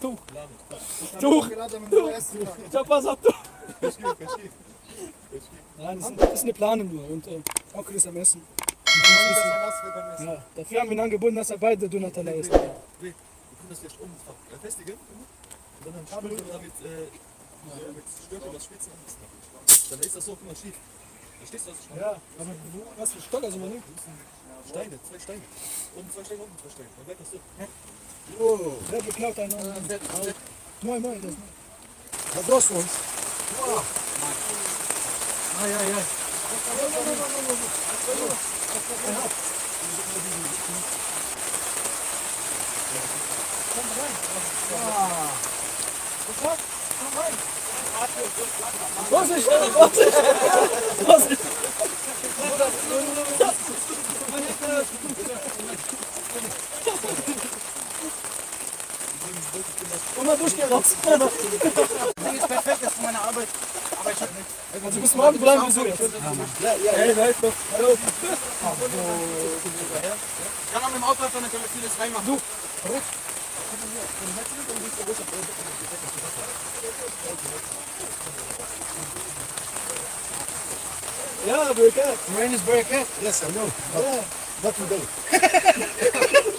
Toch. Toch. Dat was dat toch. Das ist eine Planung nur und Onkel ist am Essen. Ja, dafür haben wir ihn angeboten, dass er beide Donatella ist. Wir können das vielleicht festigen und dann Kabel mit Stöcken das Spitzen anpassen. Dann ist das so, guck mal, schief. Verstehst du, was ich meine? Ja, aber was für Stock, also man nimmt? Steine, zwei Steine. Oben zwei Steine, unten zwei Steine. Dann bleibt das so. Oh, wer beklaut einen anderen? Moin, moin, das ist moin. Da brauchst du uns. Ai, ai, ai. Komm rein. Ah. Sofort, komm rein. Vorsicht, Vorsicht. Vorsicht. Komm mal durch, geh raus. Das Ding ist perfekt, das ist meine Arbeit. Also bis morgen bleiben wir so jetzt. Hey, bleib doch. Hallo. Kann man mit dem Auto einfach eine Telefiles reinmachen. Du. Yeah, break up. Rain is break up. Yes, I know. But yeah. Not today.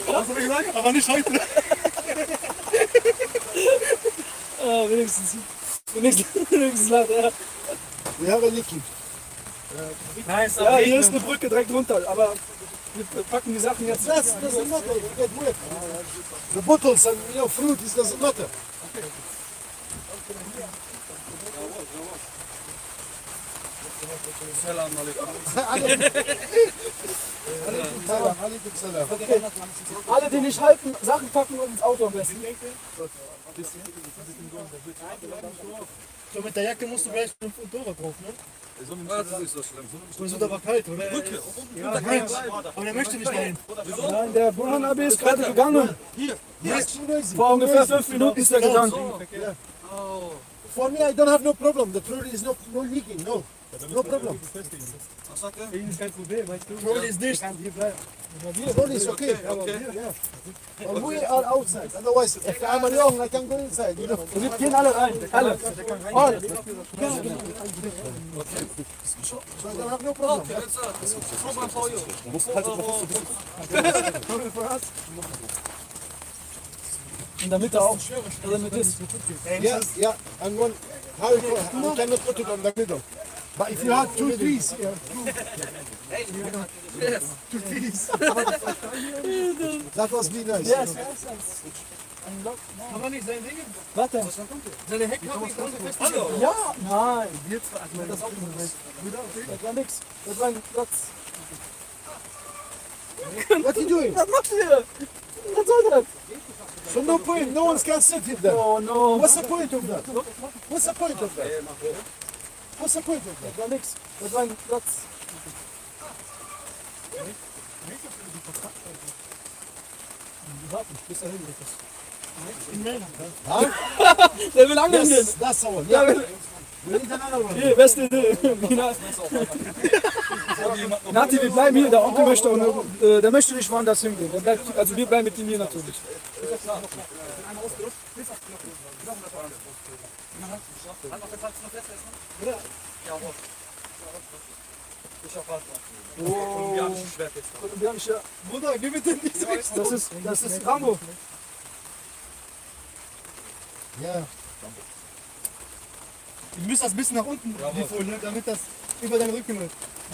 Was habe ich gesagt? Aber nicht heute. Ah, wenigstens laut, ja. Wir haben Liquid. Nice, ja, hier ist eine Brücke direkt runter, aber wir packen die Sachen jetzt. Das doesn't matter, we get wet. The bottles and you know, fruit, it doesn't matter. Okay. Salam alaikum. Alaikum salam. Alle, die nicht halten, Sachen packen und ins Auto am besten. So, mit der Jacke musst du gleich 5 Dollar kaufen, ne? So ist das schlimm. Und so, da war kalt, oder? Brücke. Ja, aber der möchte nicht dahin. Nein, der Burhan-Abi ist gerade gegangen. Hier. Vor ungefähr 5 Minuten ist er gegangen. For me, I don't have no problem. The trolley is not leaking, no. No problem. Was sagt er? Ihnen ist kein Problem, weißt du? Trolley ist nicht. Trolley ist okay. And we are outside. Otherwise, if I'm alone, I can go inside. You know? Wir gehen alle rein. Alle. All. So I don't have no problem. Du musst halt noch was zu in der Mitte auch, damit ist. Ja, and one, how you cannot put it on the middle. But if you have 2 trees, yeah. Yes, 2 trees. That was really nice. Yes, yes, yes. Kann man nicht sein Ding? Warte. Seine Heck haben wir unten fest. Hallo? Ja, nein. Jetzt hat das auch nicht. Das war nix. Das war ein Platz. What are you doing? Was macht ihr? Was soll das? So no point, no one can sit in there. Oh no. What's the point of that? What's the point of that? What's the point of that? That makes that one that's yes, that's all. Yeah. We need another one. Here, best idea. Nati, wir bleiben hier, der Onkel möchte auch nur, der möchte nicht woanders hingehen. Also wir bleiben mit ihm hier natürlich. Kolumbianisches Schwert jetzt. Kolumbianischer. Bruder, geh bitte in diese Richtung. Das ist Rambo. Ja. Rambo. Du müsst das ein bisschen nach unten holen, ne? Damit das über deinen Rücken läuft. Oh,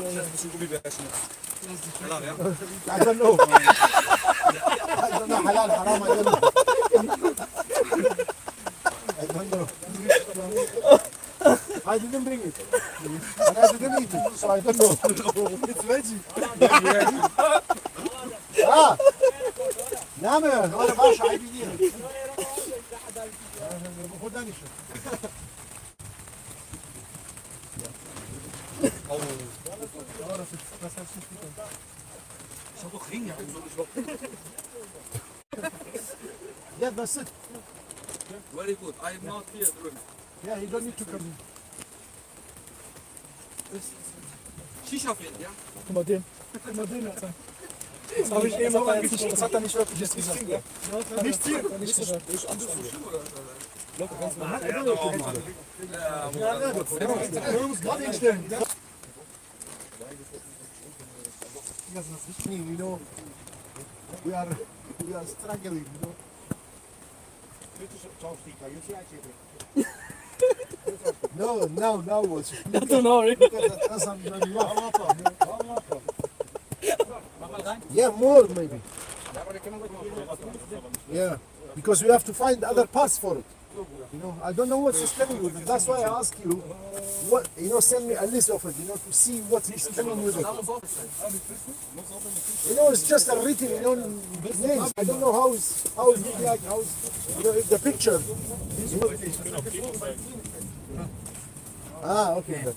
das ist ein bisschen Gummibärchen. Halal, ja? I don't know. I don't know. Halal, haram, I don't know. I don't know. I didn't bring it. And I didn't eat it, so I don't know. It's veggie. Ah! Name! Halal, Barsha, I believe. Ich hab doch Ringe. Ja, das ist. Very good. I am not here drunk. Yeah, you don't need to come in. Shisha-Fan, ja? Guck mal den. Guck mal den. Das habe ich eben auch angesprochen. Das hat er nicht wirklich gesagt. Nicht hier? Nicht am Fuß. Locker, ganz normal. Wir müssen gerade hinstellen. Das ist nicht clean, you know. We are struggling, you know. No, watch. I don't know, really. Yeah, more maybe. Yeah, because we have to find other paths for it. You know, I don't know what he's coming with. That's why I ask you, what you know, send me a list of it. You know, to see what he's coming with it. You know, it's just a written, you know, names. I don't know how it look like, how you know the picture. Ah, okay. So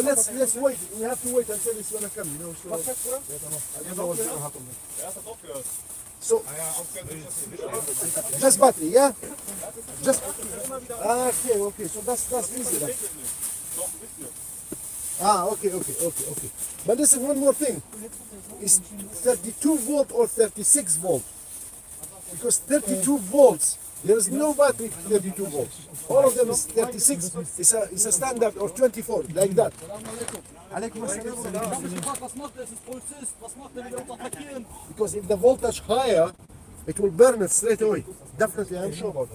let's wait. We have to wait until it's gonna come. You know, so I don't know what's gonna happen. So just battery, yeah. Just okay. So that's easy. Like. Okay. But this is one more thing. It's 32 volt or 36 volt? Because 32 volts. There is no battery 32 volts. All of them is 36. It's a standard or 24, like that. Because if the voltage higher, it will burn it straight away. Definitely, I'm sure about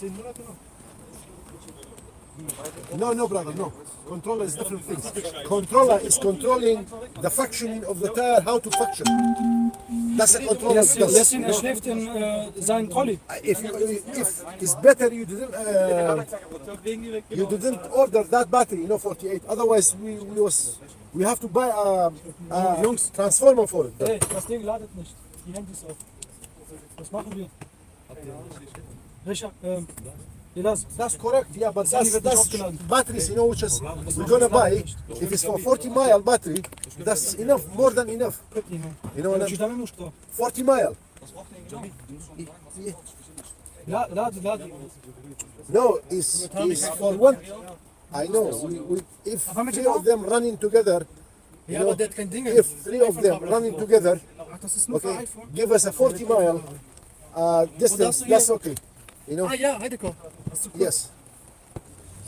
that. No, brother, no. Controller is different things. Controller is controlling the functioning of the tire, how to function. That's a controller. Yes, no. Sein Trolley. If it's better you didn't order that battery, you know, 48. Otherwise, we have to buy a transformer for it. Hey, das Ding ladet nicht. Die Handys auf. Was machen wir? Richard, that's correct, yeah, but that's batteries, you know, which is we're gonna buy. If it's for 40-mile battery, that's enough, more than enough. You know what I mean? 40-mile. No, it's for one. I know. If three of them running together, you know, if three of them running together, okay, give us a 40-mile distance. That's okay. You know? Yeah, I do. Yes.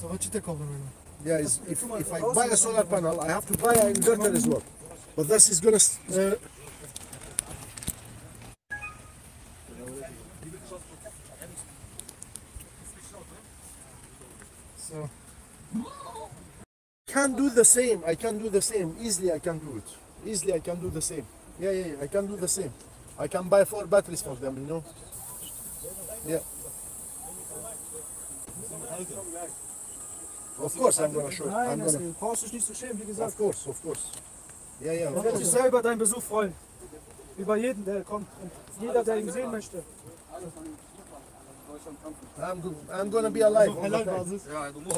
So what you take over now? Yeah, if I buy a solar panel, I have to buy an inverter as well. But this is gonna. So I can do the same. Easily I can do it. Easily I can do the same. Yeah. I can do the same. I can buy 4 batteries for them. You know. Yeah. Of course, I'm gonna show you. Nein, brauchst dich nicht zu schämen, wie gesagt. Of course. Ja. Du wirst dich selber deinen Besuch freuen. Über jeden, der kommt. Und jeder, der ihn sehen möchte. I'm gonna be alive. Ja, du musst.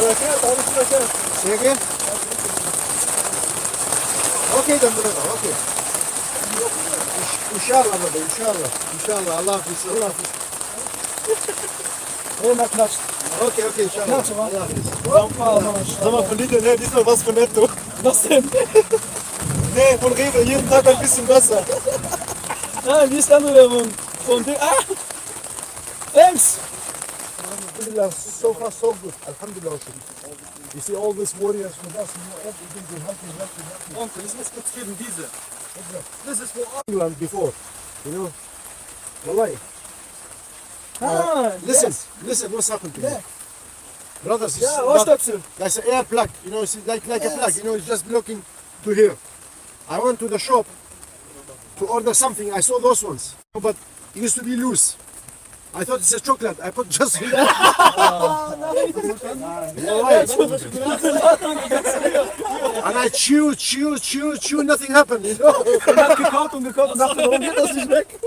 Wow. Okay then, brother, okay. Inshallah, brother, inshallah, Allah hafiz. Oh, na klatsch. Okay, inshallah. Klatsch, Allah hafiz. Sag mal, von Lidl, ne, diesmal was von Netto. Was denn? Ne, von Rewe, jeden Tag ein bisschen Wasser. Wie ist der andere von dem? Thanks! Alhamdulillah, so far so good. Alhamdulillah. You see all these warriors with us, you know, everything will help you, Uncle, this is for England before, you know. Wallahi. Listen, what's happened to me? Brothers, that's an air plug, you know, it's like a plug, you know, it's just blocking to here. I went to the shop to order something, I saw those ones, but it used to be loose. I thought it's a chocolate. I put just here. And I chew, nothing happened, you know. Ich hab gekauft und dachte, warum geht das nicht weg?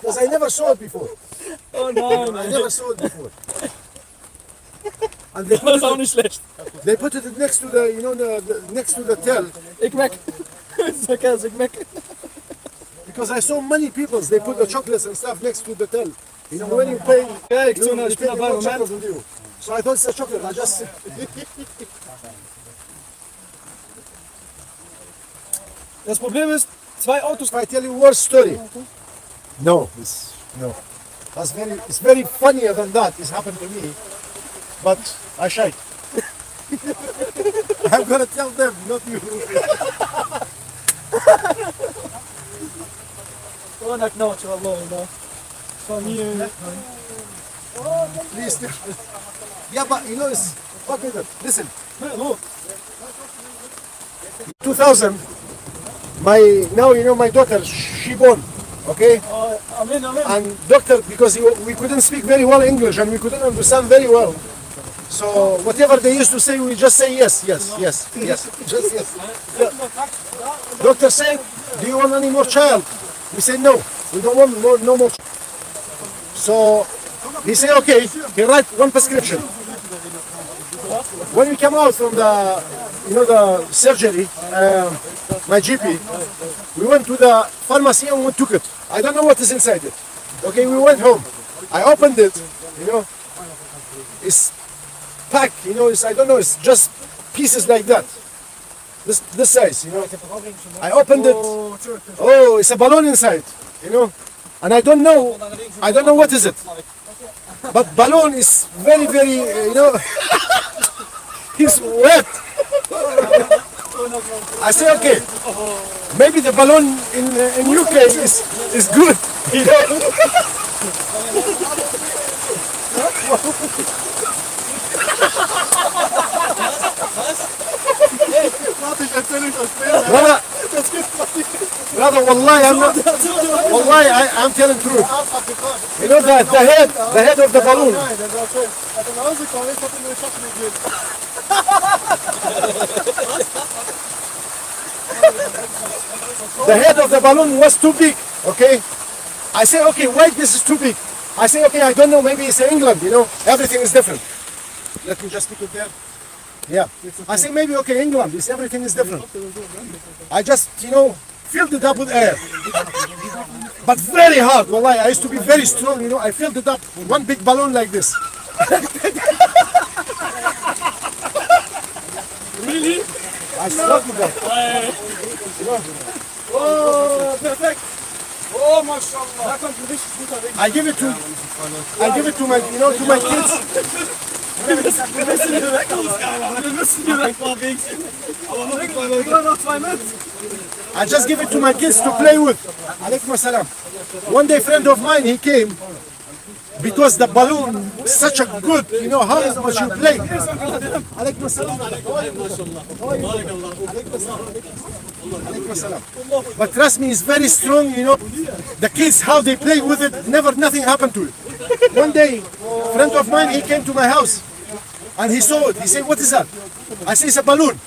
Because I never saw it before. Oh no, I never saw it before. And they put it next to the, you know, next to the tail. Ich meck. because I saw many people, they put the chocolates and stuff next to the tent. You know, when you pay, you pay more chocolate than you. So I thought it's a chocolate, I just... Das Problem ist, zwei Autos... I tell you worst story. No, it's... no. That's very, it's very funnier than that, it's happened to me. But I shied. I'm gonna tell them, not you. We're not known to Allah, no. From you. Please. Yeah, but you know, it's... Okay, listen. Look. 2000. Now you know my daughter, she born. Okay? And doctor, because we couldn't speak very well English and we couldn't understand very well. So whatever they used to say, we just say yes, yes, yes, yes, just yes. The doctor said, do you want any more child? We said no, we don't want more, no more. So he said okay, he write one prescription. When we come out from the, you know, the surgery, my GP, we went to the pharmacy and we took it. I don't know what is inside it. Okay, we went home. I opened it, you know, it's packed, you know, it's, I don't know, it's just pieces like that. This size, you know. I opened it. Oh, it's a balloon inside, you know. And I don't know what is it. But balloon is very, very, you know, it's wet. I say okay, maybe the balloon in UK is good, you know. Brother, wallahi, I'm telling truth. You know that the head of the balloon. The head of the balloon was too big, okay? I say, okay, why this is too big? I say, okay, I don't know, maybe it's England, you know, everything is different. Let me just pick it there. Yeah, I say maybe, okay, England, it's, everything is different. I just, you know, filled it up with air. But very hard, wallahi, I used to be very strong, you know, I filled it up with one big balloon like this. Really? I stuck with that. Oh, perfect. Oh, mashallah. I give it to my, you know, to my kids. Wir müssen hier weg, Alter. Wir müssen hier weg, Alter. Aber nur noch 2 Meter. I just give it to my kids to play with. Alaikum assalam. One day, a friend of mine, he came because the balloon is such a good, you know, how much you play. Alaikum assalam. Alaikum assalam. But trust me, it's very strong, you know. The kids, how they play with it, never, nothing happened to it. One day, a friend of mine, he came to my house. And he saw it. He said, what is that? I said, it's a balloon.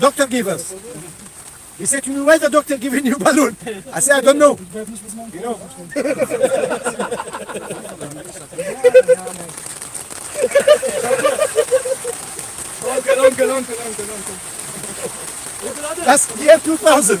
Doctor gave us. He said to me, why the doctor giving you a balloon? I said, I don't know. You know. That's the year 2000.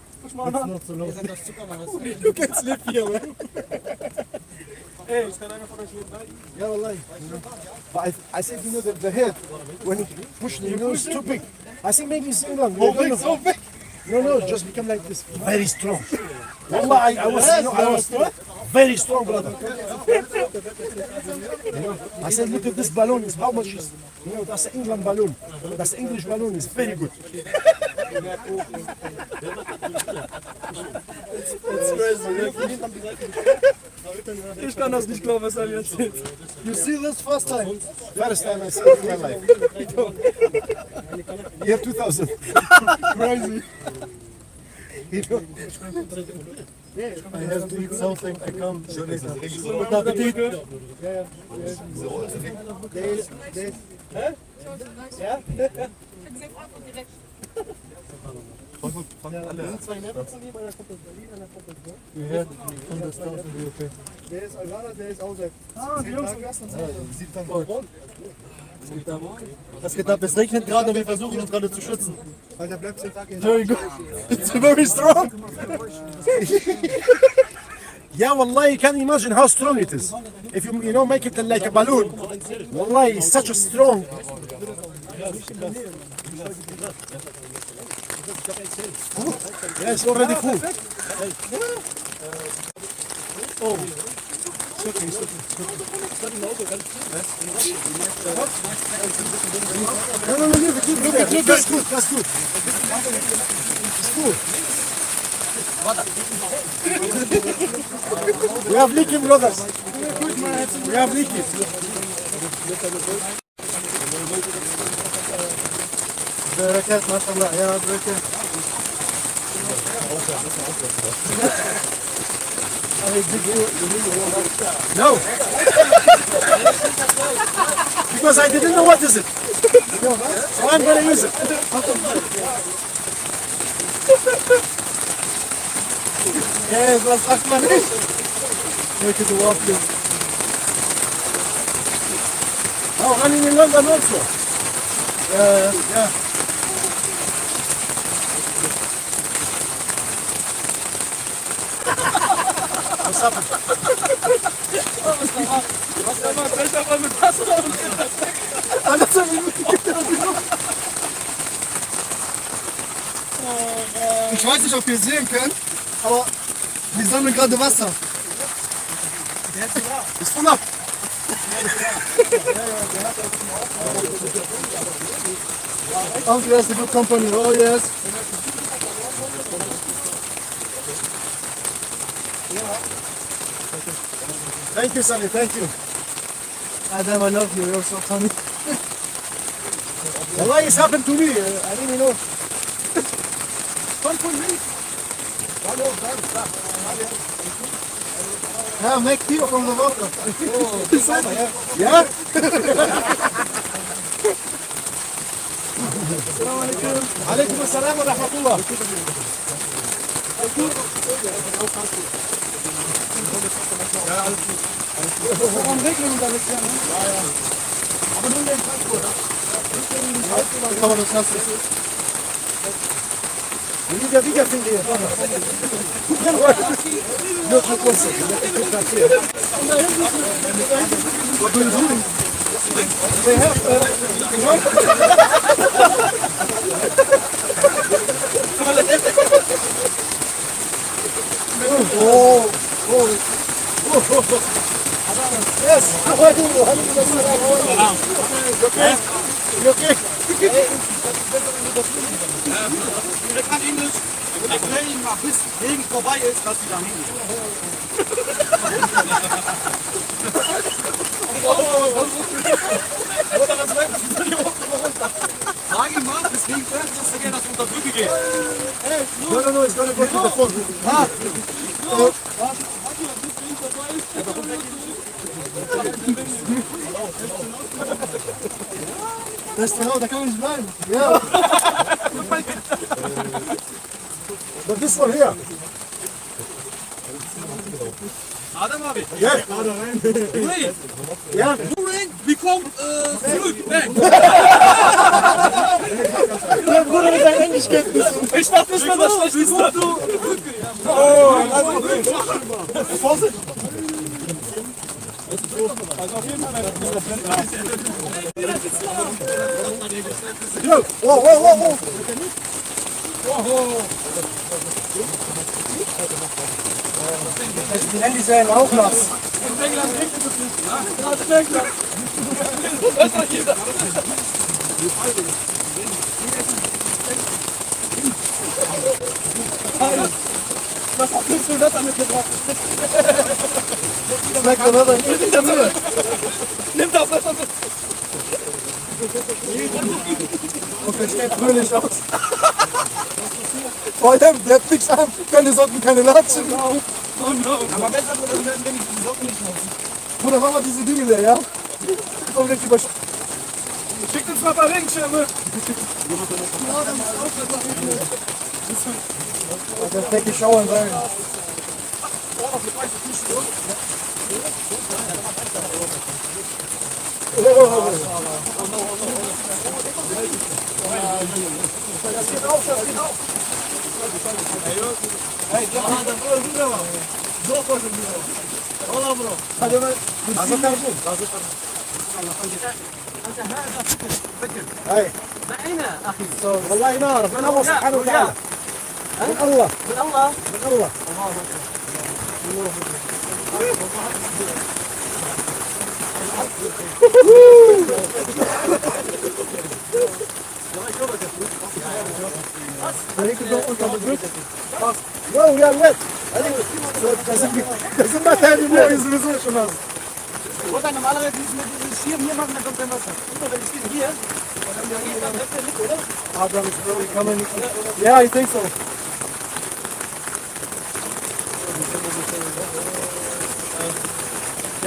It's not so low. You can sleep here, man. Hey, yeah, wallahi. But I think, you know, that the head, when it pushed, you know, it's too big. I think maybe it's England. So big. No, just become like this. Very strong. Wallahi, I was very strong, brother. You know, I said, look at this balloon. It's how much is, you know, that's an England balloon. That's an English balloon. It's very good. It's crazy. Ich kann das nicht glauben, was jetzt ist. You see this first time? First time I see it in my life. Year 2000. Crazy. I have to eat something, I come to later. Good appetite. Yeah, yeah. Yeah? You have understand the European. There is another, there is also. Ah, die Jungs Das geht ab, es regnet gerade und wir versuchen uns gerade zu schützen. Alter, bleibst den Tag in Very good. It's very strong. Yeah, wallahi, you can imagine how strong it is. If you know, make it like a balloon. Wallahi, it's such a strong. Yeah, it's already full. Oh. It's We have leaking, brothers. We have leaking. Barakat, mashallah. Ya barakat. No! Because I didn't know what is it. So I'm going to use it. Yes, that's Ahmad. Make it a walk, please. Oh, running in London also. Yeah. What's up? Ich weiß nicht, ob ihr sehen könnt, aber wir sammeln gerade Wasser. Der ist voll ab. Ist voll ab. Oh, yes, a good company. Oh, yes. Thank you, Sonny, thank you. Adam, I love you, you're so funny. Why has happened to me? I didn't know. Fun for me. Yeah, make tea from the water. Oh, yeah? Alaikum assalam wa rahmatullah. Ja, alles gut. Warum regeln wir das ja? Ja. Aber nur den Frankfurt. Aber das hast du. Wieder finde ich. Nur für Kurse. What do you do? They have Oh. Oh. Yes, how are you? How are you? You okay? You okay? Ich kann Englisch erklären, bis die Gegend vorbei ist, dass sie da hingehen. Sag ihm mal, deswegen fährst du gerne, dass du unter Brücke gehst. No, it's gonna go to the phone. Da kann man nicht bleiben. Ja. But this one here. Adam habe ich. Ja. Ja. Du rein, wir kommen zurück. Weg. Der Bruder mit seinem Englischkenntnis. Ich mach nicht mehr das Schlechteste. Oh, Vorsicht. Also auf jeden Fall. Yo! Whoa! Die Handys werden auch nass. In England regnet es nicht. In England. Das ist doch jeder. Was hast du das damit gebracht? Schmeckt doch was. Nimm doch was. Und versteht fröhlich aus. Vor allem, der hat nichts an, keine Socken, keine Latschen. Oh no. Aber besser wird das, wenn ich die Socken nicht lasse. Bruder, mach mal diese Dinge leer, ja? Komm, leg die mal. Schickt uns mal ein paar Regenschirme. Ja, dann ist auch das. Perfekte Schauern sein. Das geht auf, das geht auf. Hey, geh mal, das ist gut, aber. So, voll schon wieder. Hola, Bro. Hallo, Bro. Das ist kein Problem. Das ist kein Problem. أنت هذا فكر معنا أخي والله نار من الله سبحانه وتعالى من الله من الله من الله عليك الضوء أنت مدرك واو يا ولد عليك لازم ما تاني ما يزمزوش الناس Und dann normalerweise müssen wir dieses Schirm hier machen, dann kommt kein Wasser. Guck mal, wenn ich den hier, dann haben wir hier dann Reste mit, oder? Ah, dann kann man nicht. Ja, ich denke so.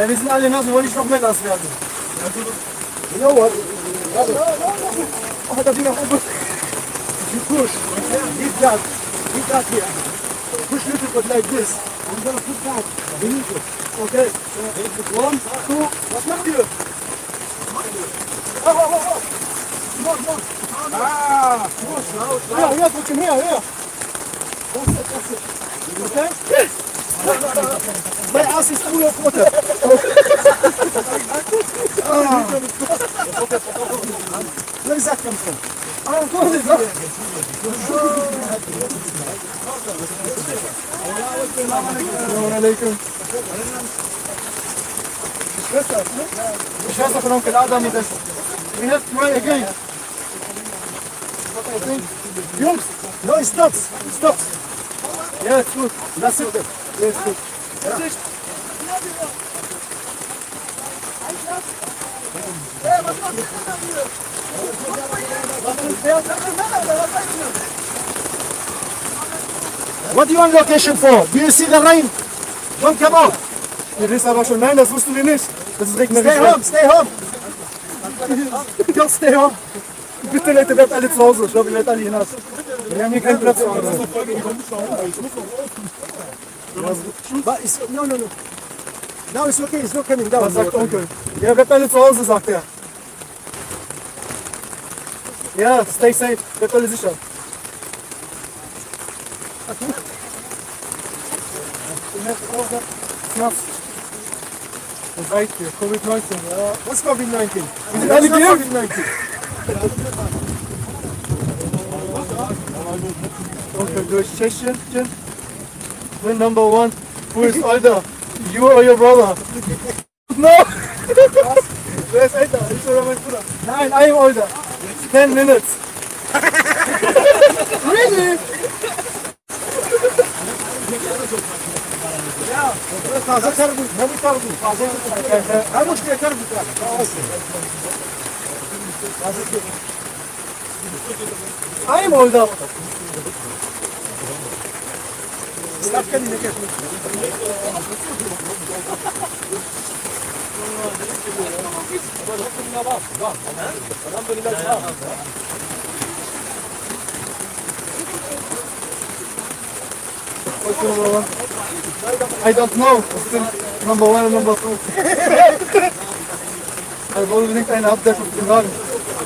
Ja, wir sind alle nass, wir wollen nicht noch mehr nass werden. Ja, gut. Warte. Oh, da ging auch oben. You push. Give that. Give that here. Push little bit like this. And then put that. Okay, so 1, 2, was macht ihr? Oh, oh, oh, oh! Not! Ah! Her, her, drück ihn her, her! Okay? Mein Ass ist Bruder Pfote! Wie sagt man schon? Ah, komm, ich sag! Assalamu alaikum! Schwester von Onkel Adam ist das. We have to try again. Jungs, no, it stops. It stops. Ja, ist gut. Lass es. Ja, ist gut. Ja. Hey, was macht ihr da hier? What do you want location for? Do you see the rain? Don't come out! Ihr wisst aber schon, nein, das wussten wir nicht. Das ist regnerisch. Stay home, stay home! Just stay home! Bitte Leute, bleibt alle zu Hause. Ich glaube, ihr bleibt alle hinaus. Wir haben hier keinen Platz zu Hause. No, no, no. Now it's okay, it's not coming down. Was sagt Onkel? Ja, bleibt alle zu Hause, sagt er. Ja, stay safe. Bleibt alle sicher. Was seid ihr? Covid-19? Ja. Was Covid-19? Wir sind alle hier? Covid-19. Okay, durch Tschechien. Win number one. Who is older? You or your brother? No! Wer ist älter? Ich oder mein Bruder? Nein, I am older. 10 minutes. Really? تازه تربوز نمی تربوز همون که تربوز I'm older. Stop getting the cat. I don't know, still number one and number two. Da wurde nicht einer abdecken zu sagen.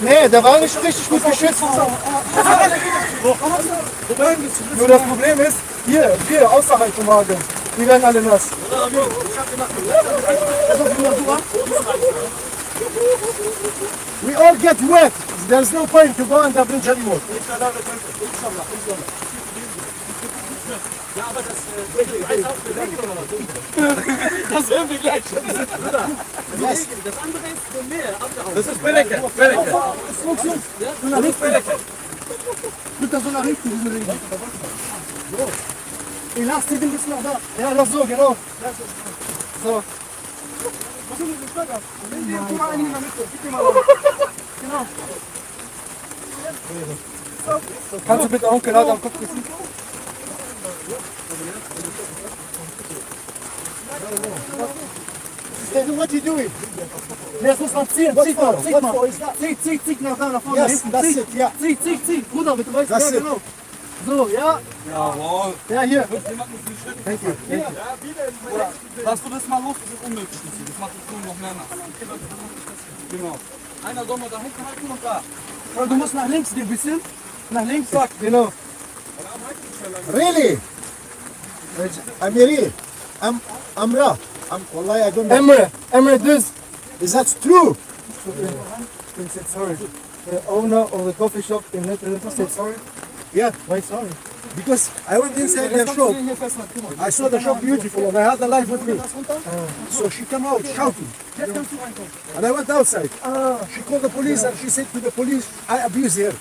Nee, der war nicht richtig gut geschützt. Nur das Problem ist, hier, außerhalb vom Wagen. Die werden alle nass. We all get wet. There's no point to go on the bridge anymore. Ja, aber das das hören wir gleich. Das andere ist für mehr abgehauen. Das ist Beleke. Das funktioniert. Das ist Beleke. Mit der Sonne richtig, diese Ringe. So. Lass die Dinge noch da. Ja, lass so, genau. So. Was ist denn das? Guck mal einen in der Mitte. Gib mal. Genau. Kannst du bitte Onkel Adam gucken? What are you doing? Yes, that's it. Really? Amiri, Amra, Wallahi I don't know. Amra, this. Is that true? He said sorry. The owner of the coffee shop in Netherlands said sorry? Yeah. Why sorry? Because I went inside their shop. I saw the shop beautiful and I had the life with me. So she came out shouting. And I went outside. She called the police and she said to the police, I abuse her.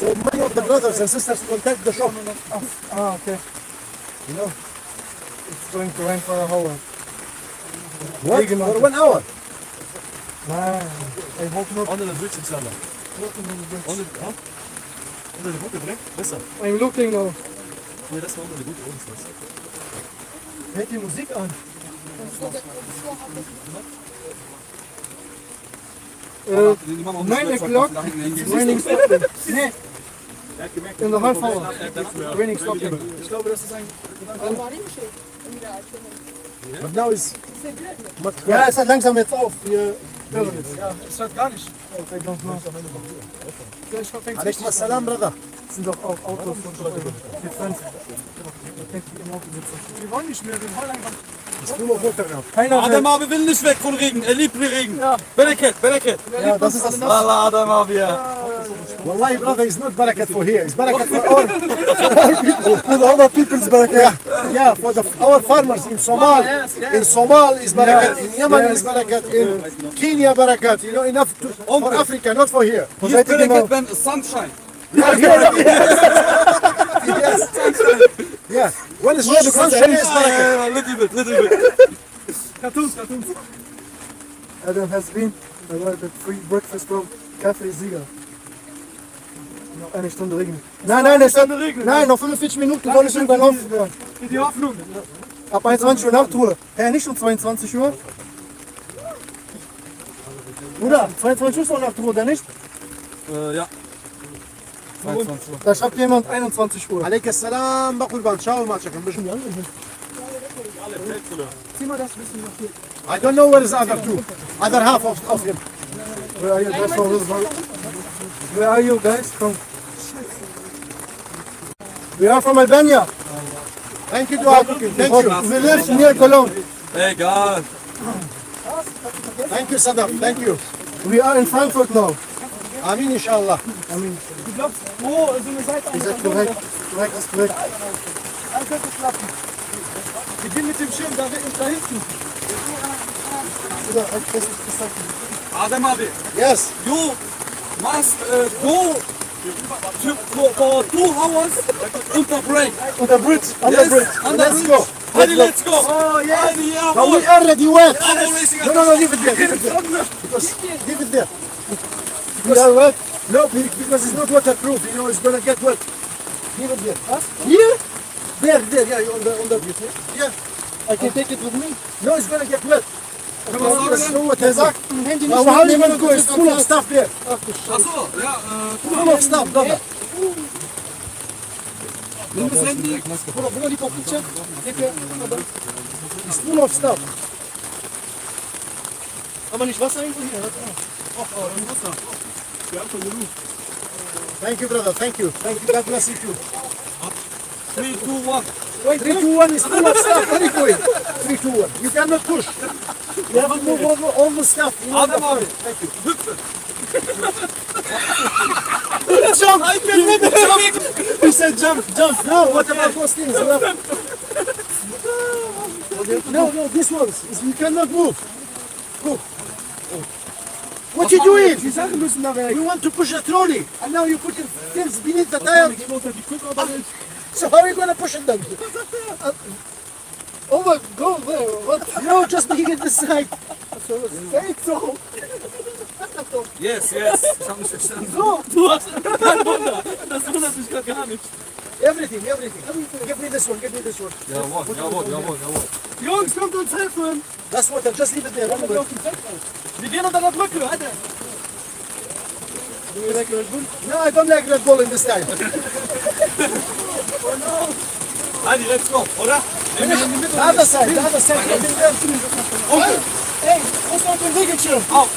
So many of the brothers and sisters contact the shop. Ah, okay. You know, it's going to rain for a whole hour. What? For 1 hour? Nah, I hope not. Under the bridge, inshallah. Under the good bridge? Better. I'm looking now. Nee, das war unter der guten Ohrensatz. Hört die Musik an. Nein, in the half hour, raining stopping. But now it's much better. Yeah, it's langsam jetzt auf. Ja, es hört gar nicht. I don't know. Alaikum Assalam, brother. Das sind doch auch Autos. Wir wollen nicht mehr, wir wollen einfach. Das will noch runter gehabt. Adam Abi will nicht weg von Regen, liebt den Regen. Barakat, Barakat. Ja, das ist das. Allah Adam Abi. Wallahi, brother, it's not barakat for here. It's barakat for all people. For all the people's barakat. Yeah, for our farmers in Somal. In Somal is barakat. In Yemen is barakat. In Kenya barakat. You know, enough for Africa, not for here. Here's barakat when sunshine. Yes. Yeah. When it's red, the sunshine is barakat. A little bit. Cartoons. Adam has been awarded free breakfast from Cafe Ziga. Noch eine Stunde regnet. Nein, noch 45 Minuten soll ich irgendwann aufhören. Die Hoffnung. Ab 21 Uhr Nachtruhe. Nicht um 22 Uhr. Bruder, 22 Uhr ist auch Nachtruhe, oder nicht? Ja. 22 Uhr. Da schreibt jemand 21 Uhr. Alaikum Salam, Bakulban. Ciao, Matschak. Ein bisschen lang. Zieh mal das bisschen nach hier. I don't know where is other two. Other half of him. Where are you guys from? Where are you guys from? We are from Albania. Thank you to our cooking. Thank you. We live near Cologne. Hey God. Thank you, Saddam. Thank you. We are in Frankfurt now. Amin, inshallah. Amin. Is that correct? Correct, that's correct. Wir gehen mit dem Schirm da hinten. Adam Abi. Yes. You must go for 2 hours on the break. On the bridge. Let's go. Honey, let's go. Oh, yes. But we already wet. No, leave it there. Leave it there. Because we are wet. No, because it's not waterproof. You know, it's going to get wet. Leave it there. Huh? Here? There. Yeah, on the beauty. Yeah. I can take it with me. No, it's going to get wet. How do you want to go? It's full of stuff there. Full of stuff, brother. It's full of stuff. Thank you, brother. Thank you. God bless you too. 3, 2, 1. Wait, 3, 2, 1 is full of stuff. What are you doing? 3, 2, 1. You cannot push. You have to move over all the stuff. Adam Abi. Thank you. Jump! I can jump! You said jump. No, what about those things? No, these ones. You cannot move. Go. What you doing? You want to push a trolley. And now you put things beneath the tire. So how are you going to push it then? Oh my God, there. What? No, just making it this side. So. Yes. So. Das wundert mich gerade gar nicht. Everything, everything. Give me this one, Yeah, Youngs, come to save him. That's what I'll just leave it there. Do you like Red Bull? No, I don't like Red Bull in this time. Oh no. Adi, let's go. Alright? The other side, Hey, let's go to the picture. Come on.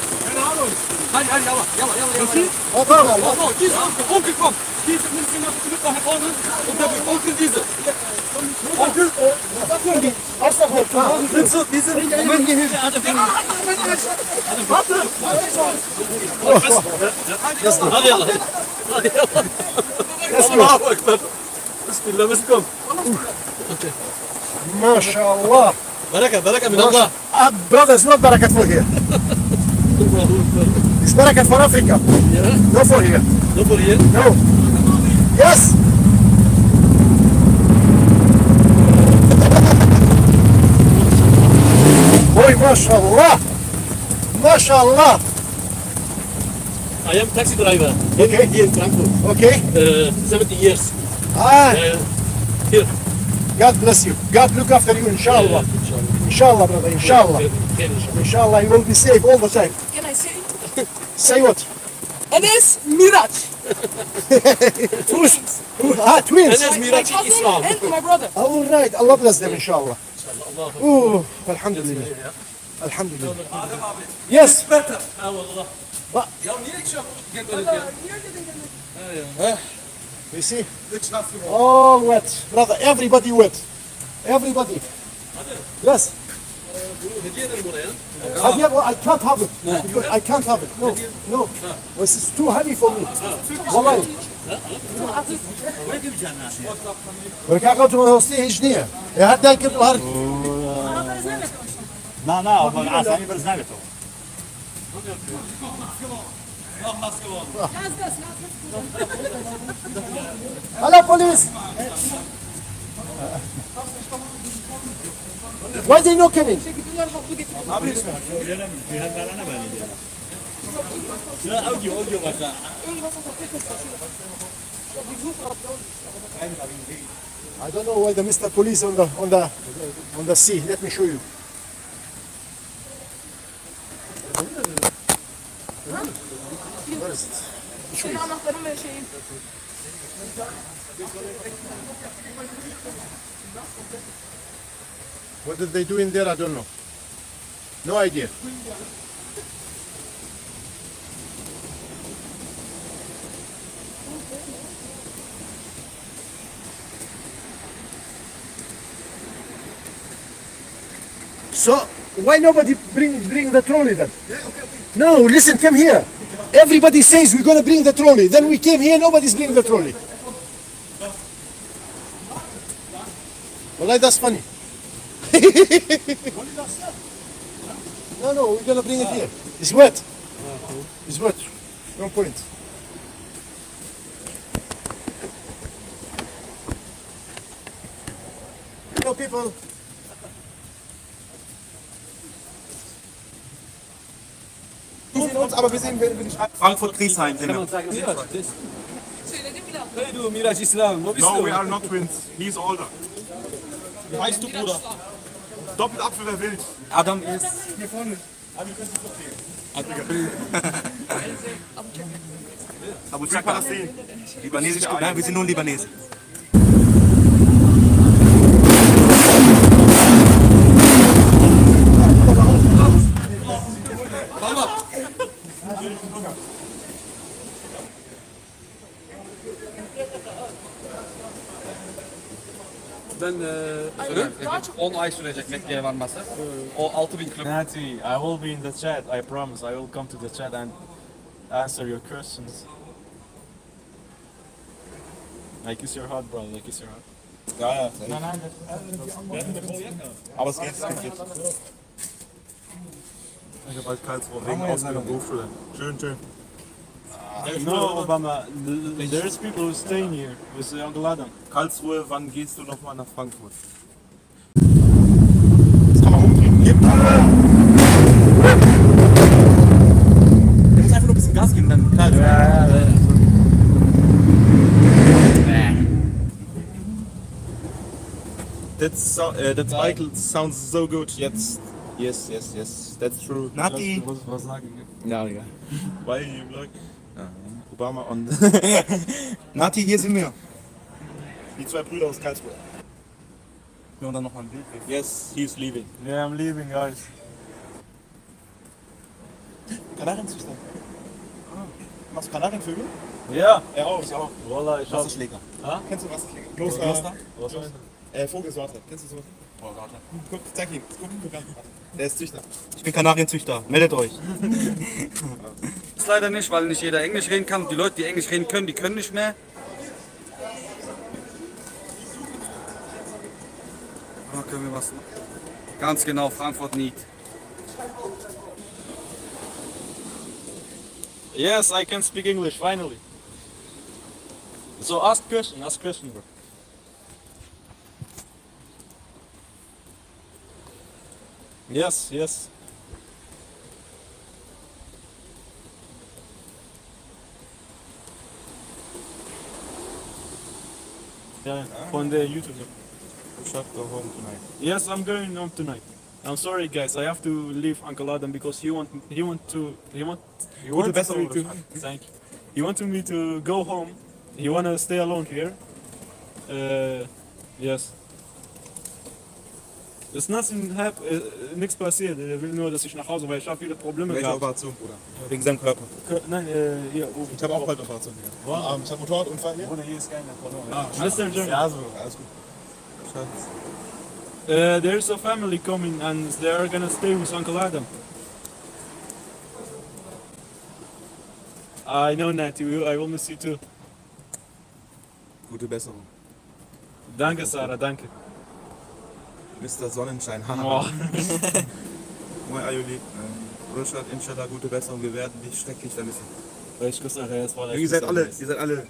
Baraka, من الله. Brothers, not Baraka for here. It's Baraka for Africa. Yeah. No for here. No for here? No. Yes. Boy, mashallah. Mashallah. I am taxi driver. Okay. Here in Frankfurt. Okay. 70 years. Ah. Here. God bless you. God look after you, inshallah. Inshallah, brother, inshallah. Inshallah, you will be safe all the time. Can I say? Say what? Enes Miraj. Twins. Enes Miraj is Islam. And my brother. All right, Allah bless them, inshallah. Oh, alhamdulillah. Alhamdulillah. Yes. Better. What? You see? All wet, brother. Everybody wet. Everybody. Yes. I can't have it. No. I can't have it. No. This is too heavy for me. Wallahi. Hello, police. Why they not coming? I don't know why the Mr. Police on the sea. Let me show you. Where is it? Show you. What did they do in there? I don't know. No idea. So why nobody bring the trolley then? No, listen, come here. Everybody says we're gonna bring the trolley. Then we came here, nobody's bringing the trolley. Well, that's funny. No, we're gonna bring it here. It's wet. It's wet. No point. Hello, people. Aber wir sehen, Frankfurt Griesheim. Hello, Miraj Islam. No, we are not twins. He is older. Weißt du, Bruder? Doppelt Apfel, wer will. Adam ist hier vorne. Aber wir können es doch sehen. Aber Libanesisch, nein, wir sind nur Libanesen. Ben on ay sürecek Mekke'ye varması. O 6000 km. Nati, I will be in the chat. I promise. I will come to the chat and answer your questions. I kiss your heart, bro. I kiss your heart. Ja. Nein. Aber es geht. Ich habe halt keins wegen aus dem Buffel. Schön. No, Obama, there's people who are staying here with Uncle Adam. Karlsruhe, wann gehst du nochmal nach Frankfurt? Jetzt kann man rumgehen. Wir müssen einfach nur ein bisschen Gas geben, dann klar. That title sounds so good. Yes, that's true. Nati! Ja, ja. Why you like Obama on the... Nati, hier sind wir. Die zwei Brüder aus Karlsruhe. Wir haben dann nochmal ein Bild. Yes, he's leaving. Yeah, I'm leaving, guys. Kanarienzüchter. Machst du Kanarienvögel? Ja. Er auch, ich auch. Wallah, ich auch. Wasserschläger. Ah? Kennst du Wasserschläger? Kloster. Vogelsorte. Kennst du sowas? Vogelsorte. Guck, zeig ihm. Guck an. Der ist Züchter. Ich bin Kanarienzüchter. Meldet euch. Das ist leider nicht, weil nicht jeder Englisch reden kann. Die Leute, die Englisch reden können, die können nicht mehr. Oh, können wir was? Ganz genau, Frankfurt nicht. Yes, I can speak English, finally. So ask question, bro. Yes. Yeah, on the YouTube. Home tonight. Yes, I'm going home tonight. I'm sorry, guys. I have to leave Uncle Adam because he wanted me to go home. He wanna stay alone here. Yes. It's nothing happened. Nichts passiert. Er will nur, dass ich nach Hause, weil ich habe viele Probleme gehabt. Operation, Bruder? Wegen seinem Körper. Nein, hier oben. Ich habe auch bald Operation hier. Wow. Ich habe Motorradunfall hier. Bruder, hier ist keiner. Ja, so. Alles gut. There's a family coming and they're gonna stay with Uncle Adam. I know, Nati, I will miss you too. Gute Besserung. Danke, Sarah, danke. Mr. Sonnenschein, haha. Moin, Ayuli. Rushad, inshallah, gute Besserung. Wir werden dich schrecklich vermissen. Ihr seid alle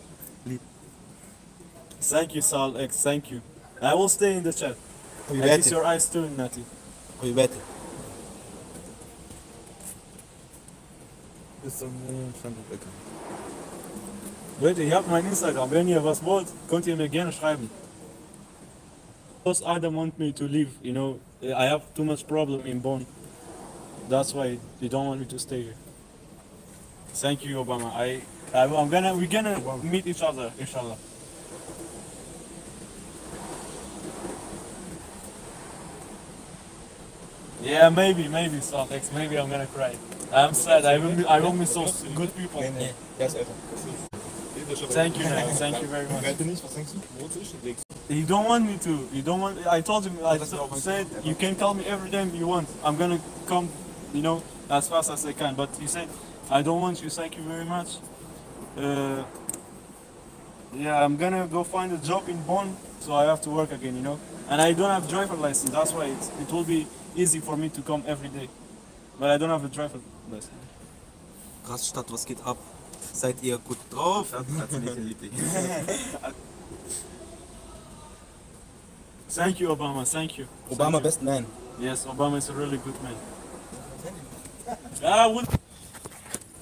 lieb. Thank you, Sal X, thank you. I will stay in the chat. And kiss your eyes too, Nati. We bet it. Leute, ihr habt mein Instagram. Wenn ihr was wollt, könnt ihr mir gerne schreiben. Because Adam want me to leave, you know, I have too much problem in Bonn. That's why they don't want me to stay here. Thank you, Obama. We're gonna meet each other, inshallah. Yeah, maybe Saltex. Maybe I'm gonna cry. I'm sad. I will miss those good people. Yes, thank you, man. Thank you very much. You don't want me to. I told him. I said you can call me every time you want. I'm gonna come, you know, as fast as I can. But he said, I don't want you. Thank you very much. Yeah, I'm gonna go find a job in Bonn, so I have to work again, you know. And I don't have driver license. That's why it will be easy for me to come every day, but I don't have a driver license. Krass, Stadt, was geht ab? Seid ihr gut drauf? Thank you, Obama. Thank you. Obama, best man. Yes, Obama is a really good man.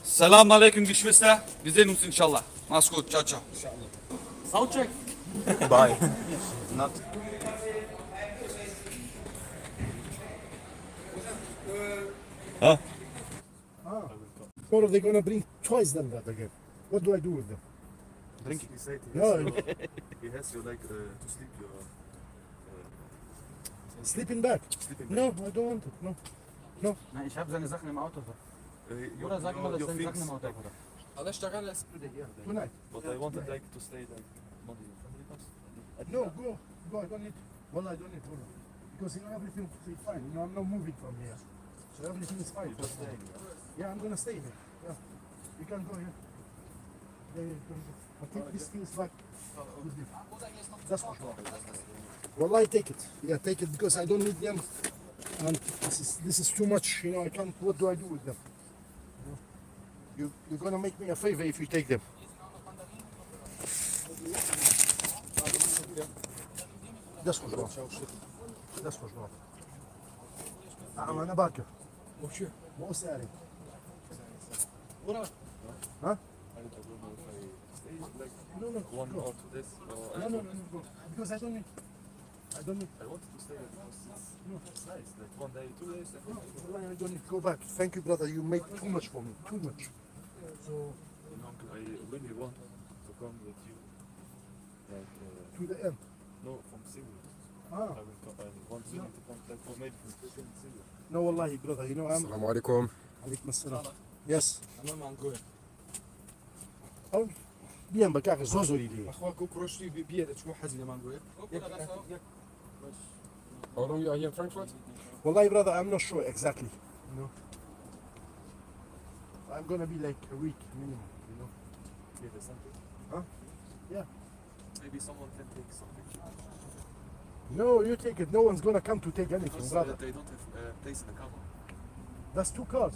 Salam alaikum, Geschwister. Wir sehen uns inshallah. Mach's gut. Ciao, ciao. Soundcheck. Bye. Not. Huh? Ah. Tomorrow they're gonna bring twice than that again. What do I do with them? Drink it. He has you like to sleep. Sleep in bed. No, I don't want it. No. Nein, ich habe seine Sachen im Auto. Oder sag mal, dass seine Sachen im Auto oder? Alles stark alles bitte hier. Tonight. But I wanted like to stay like Monday. No, go. I don't need. Well, I don't need. Because you know everything will be fine. You know I'm not moving from here. So everything is fine. You're staying, yeah, I'm gonna stay here. Yeah. You can go here. I think this feels like with me. That's for sure. Well, I take it. Yeah, take it because I don't need them. And this is too much. You know, I can't. What do I do with them? You're gonna make me a favor if you take them. That's for sure. أنا باكر. وشو؟ مو ساري. ورا. ها؟ No. Because I don't need. I don't know. I wanted to stay at the house. It's nice. Like 1 day, 2 days. No, I don't need to go back. Thank you, brother. You make too much for me. Too much. So, you know, uncle, I really want to come with you. Like, to the end? No, from Syria. Ah. I will come. I want you to come back. Or maybe from Syria. No, wallahi, brother. You know, I'm. Assalamu alaikum. Alaikum assalam. Yes. I'm going. Oh. بيان بكاع زوزو لي اخواك كروشتي بيان تشوف حاجه اللي ما نقول لك How long you are here in Frankfurt? والله brother, I'm not sure exactly. No. I'm gonna be like a week minimum, you know. Give us something. Huh? Yeah. Maybe someone can take something. No, you take it. No one's gonna come to take anything, brother. They don't have a place in the car. That's 2 cars.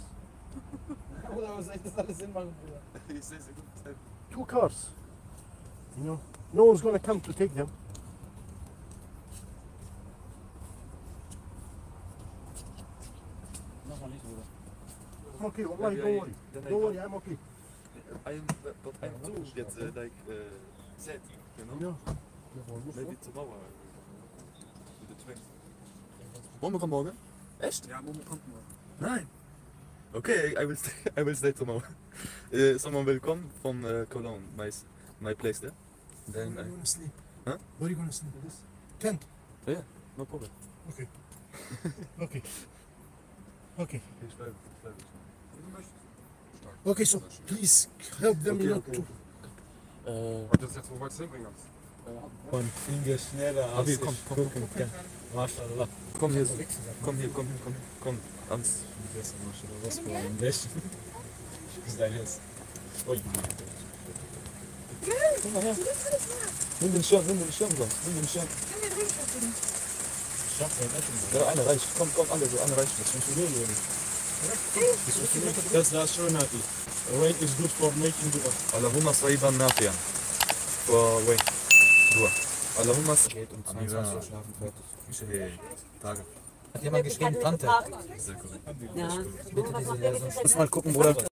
Well, I was like, that's in my. He says a good time. 2 cars, you know, no one's going to come to take them. I'm okay, wallahi, don't worry, I'm okay. But I'm too, get like, sad, you know? Maybe tomorrow, with the twins. Momo kommt morgen? Echt? Ja, Momo kommt morgen. Nein! Okay, I will stay tomorrow. Someone will come from Cologne, my place there. Then where are you gonna sleep? Huh? Where are you gonna sleep? This tent? Yeah, no problem. Okay. Okay. Okay. Okay, so please help them not to. What is that for? What's happening? Von Finger schneller als ich gucken kann. Maschallah. Komm hier. Hans, was für ein Wäsch. Das ist dein Herz. Ui. Komm mal her. Nimm den Schirm. Ja, eine reicht. Komm, alle so, eine reicht. Das funktioniert nicht. Das war schon happy. Weight is good for making dua. Allahumma sa'iban nafian. For weight. Dua. Allahumma geht um 22 Uhr schlafen fertig. Tage. Hat jemand geschrieben, Tante? Sehr cool. Ja. Bitte diese Lesung. Lass mal gucken, Bruder.